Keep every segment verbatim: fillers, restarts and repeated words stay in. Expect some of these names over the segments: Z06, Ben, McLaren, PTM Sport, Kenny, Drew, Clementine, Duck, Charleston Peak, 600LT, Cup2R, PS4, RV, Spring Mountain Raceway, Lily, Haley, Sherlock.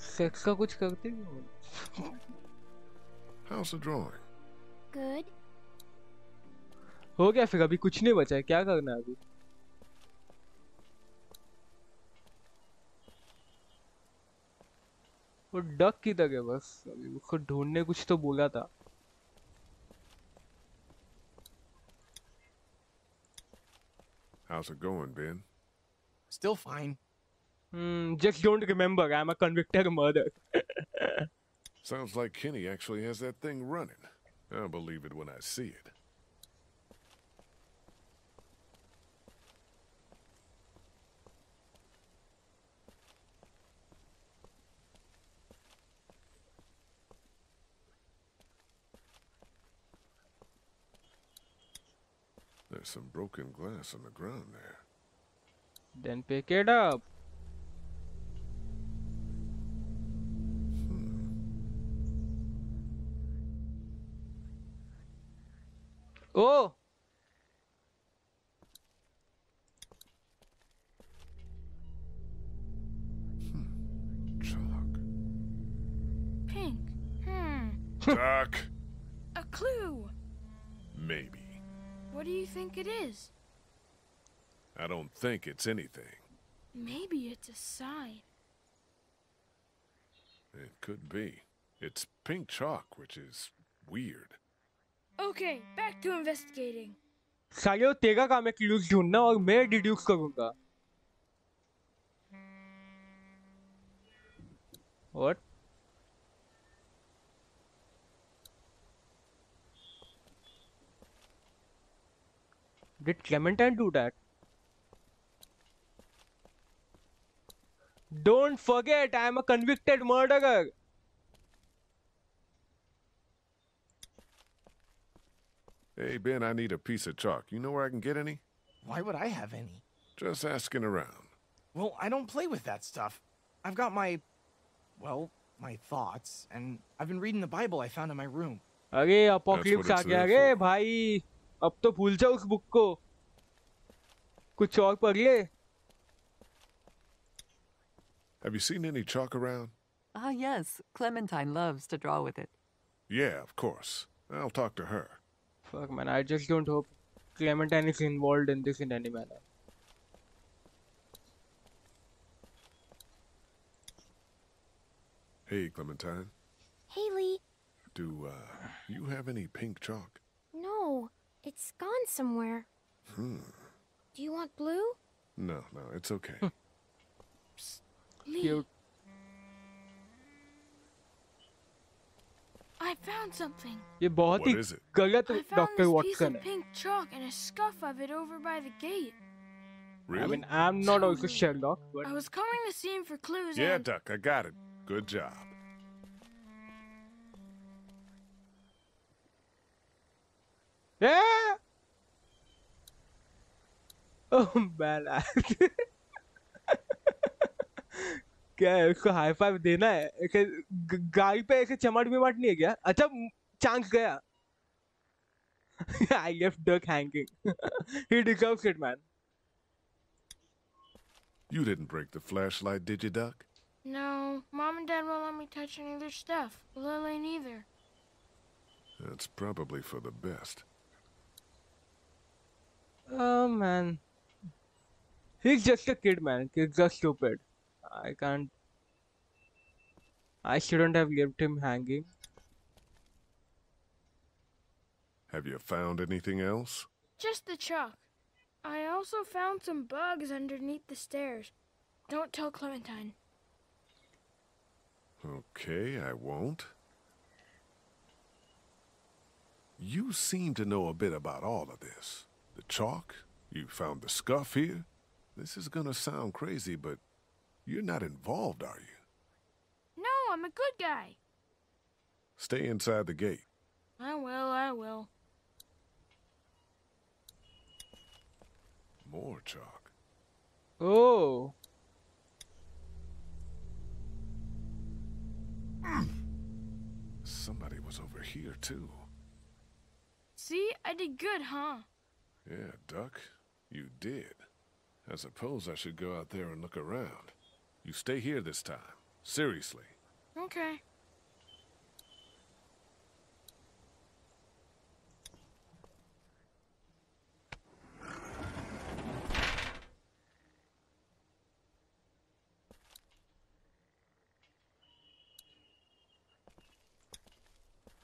Sex का कुछ करते भी हो। How's the drawing? Good. हो गया फिर, अभी कुछ नहीं बचा है, क्या करना है अभी? वो डक की तरह बस अभी उसको ढूंढने कुछ तो बोला था। How's it going, Ben? Still fine. Mm, just don't remember, I'm a convicted murderer. Sounds like Kenny actually has that thing running. I'll believe it when I see it. There's some broken glass on the ground there. Then pick it up. Oh! Hmm. Chalk. Pink. Hmm. Duck. A clue. Maybe. What do you think it is? I don't think it's anything. Maybe it's a sign. It could be. It's pink chalk, which is weird. Okay, back to investigating. साले तेरा काम है clues ढूंढना और मैं deduce करूंगा। What? Did Clementine do that? Don't forget, I am a convicted murderer. Hey, Ben, I need a piece of chalk. You know where I can get any? Why would I have any? Just asking around. Well, I don't play with that stuff. I've got my, well, my thoughts, and I've been reading the Bible I found in my room. Arey, apocalypse आ गया रे भाई. अब तो भूल जाओ उस book को. कुछ और पढ़ ले. Have you seen any chalk around? Ah, yes. Clementine loves to draw with it. Yeah, of course. I'll talk to her. Fuck man, I just don't hope Clementine is involved in this in any manner. Hey Clementine. Haley. Do uh, you have any pink chalk? No, it's gone somewhere. Hmm. Do you want blue? No, no, it's okay. Psst, Lee. I found something. What is it? I found this piece of pink chalk and a scuff of it over by the gate. Really? I mean, I'm not also Sherlock, but I was combing the scene for clues. Yeah, and... Duck, I got it. Good job. Yeah. Oh man, क्या उसको high five देना है? गाड़ी पे ऐसे चमाट भी माट नहीं है क्या? अच्छा चांस गया। I left Duck hanging. He deserves it, man. You didn't break the flashlight, did you, Duck? No, Mom and Dad won't let me touch any of their stuff. Lily neither. That's probably for the best. Oh man, he's just a kid, man. Kids are stupid. I can't. I shouldn't have left him hanging. Have you found anything else? Just the chalk. I also found some bugs underneath the stairs. Don't tell Clementine. Okay, I won't. You seem to know a bit about all of this. The chalk, you found the scuff here. This is gonna sound crazy, but you're not involved, are you? No, I'm a good guy. Stay inside the gate. I will, I will. More chalk. Oh. Somebody was over here, too. See, I did good, huh? Yeah, Duck, you did. I suppose I should go out there and look around. You stay here this time, Seriously. Okay.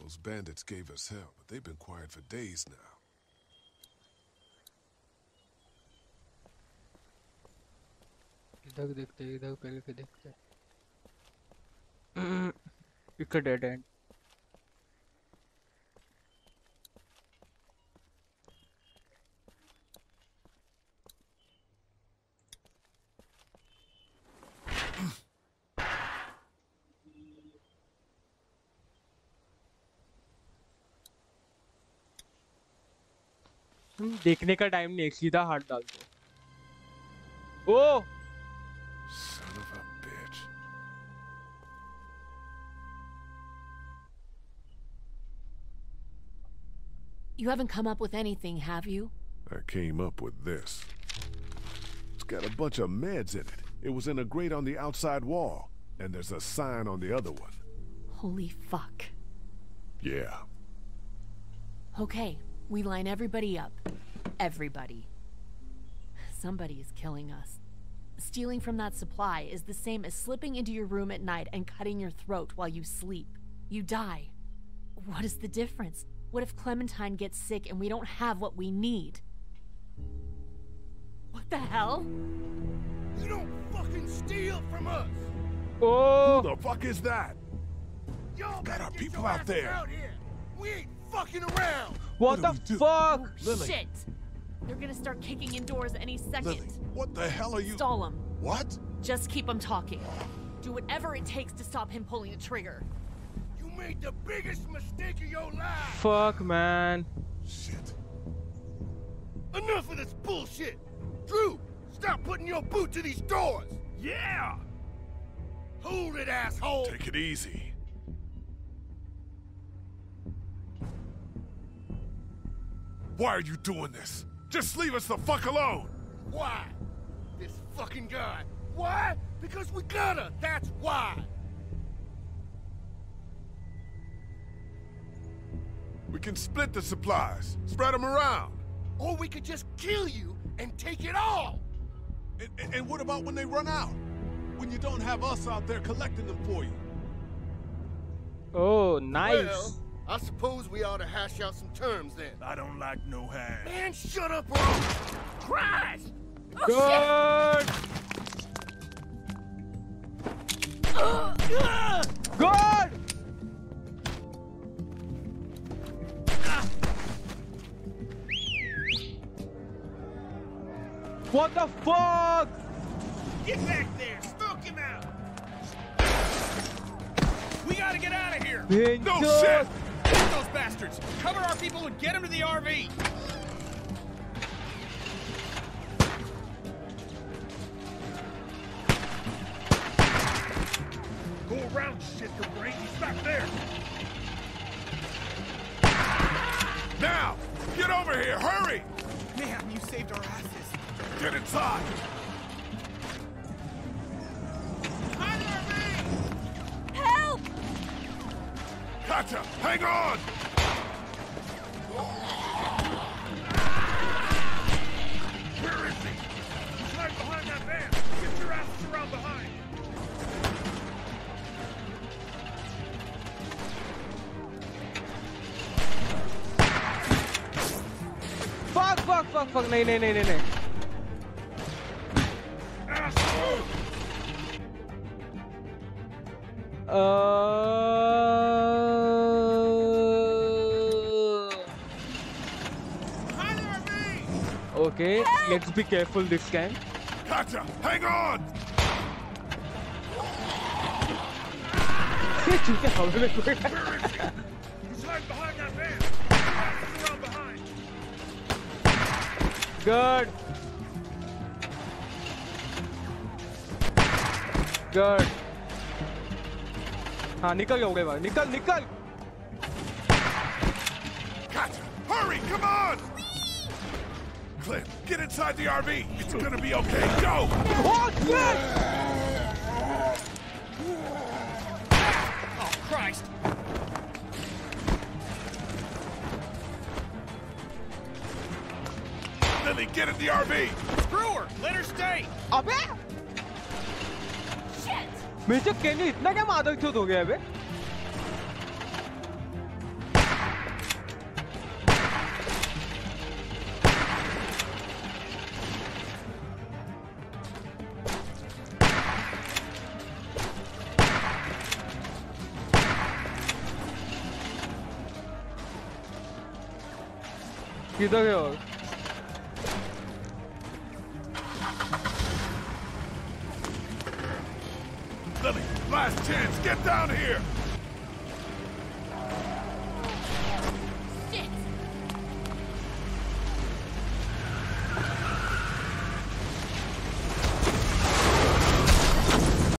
Those bandits gave us hell, but they've been quiet for days now. Duck, duck, duck, duck, duck, duck, duck. Pick a dead end. तुम देखने का time नहीं, सीधा हाथ डाल दो। ओ You haven't come up with anything, have you? I came up with this. It's got a bunch of meds in it. It was in a grate on the outside wall, and there's a sign on the other one. Holy fuck. Yeah. Okay, we line everybody up. Everybody. Somebody is killing us. Stealing from that supply is the same as slipping into your room at night and cutting your throat while you sleep. You die. What is the difference? What if Clementine gets sick and we don't have what we need? What the hell? You don't fucking steal from us! Oh! Who the fuck is that? Y'all got our people out there! Out here. We ain't fucking around! What, what the fuck? Lily. Shit! They're gonna start kicking in doors any second. Lily, what the hell are you- Stall him. What? Just keep him talking. Do whatever it takes to stop him pulling the trigger. Made the biggest mistake of your life. Fuck, man. Shit. Enough of this bullshit. Drew, stop putting your boot to these doors. Yeah. Hold it, asshole. Take it easy. Why are you doing this? Just leave us the fuck alone. Why? This fucking guy. Why? Because we gotta. That's why. We can split the supplies, spread them around. Or we could just kill you and take it all. And, and, and what about when they run out? When you don't have us out there collecting them for you? Oh, nice. Well, I suppose we ought to hash out some terms then. I don't like no hash. Man, shut up, bro. Christ! Oh, God! Shit. Uh, uh, God! What the fuck? Get back there! Smoke him out! We gotta get out of here! Ben, no God. Shit! Get those bastards! Cover our people and get them to the R V! Go around, shit, the brain! He's back there! Now! Get over here! Hurry! Man, you saved our asses! Get inside! Hide R V! Help! Gotcha! Hang on! Where is he? He's right behind that van! Get your asses around behind! Fuck, fuck, fuck, fuck! No, no, no, no, no. Uh... Okay, help! Let's be careful this time. Gotcha! Hang on! He's hiding behind that van. He's around behind. Good. Good. हाँ निकल जाओगे भाई निकल निकल Gotcha. Hurry, come on! Cliff, get inside the R V. It's gonna be okay. Go! Oh shit! can't get in the R V! Screw her! Let her stay! Abbe! Shit! Why did Kenny so much so angry? 기다려. Lily, last chance, get down here!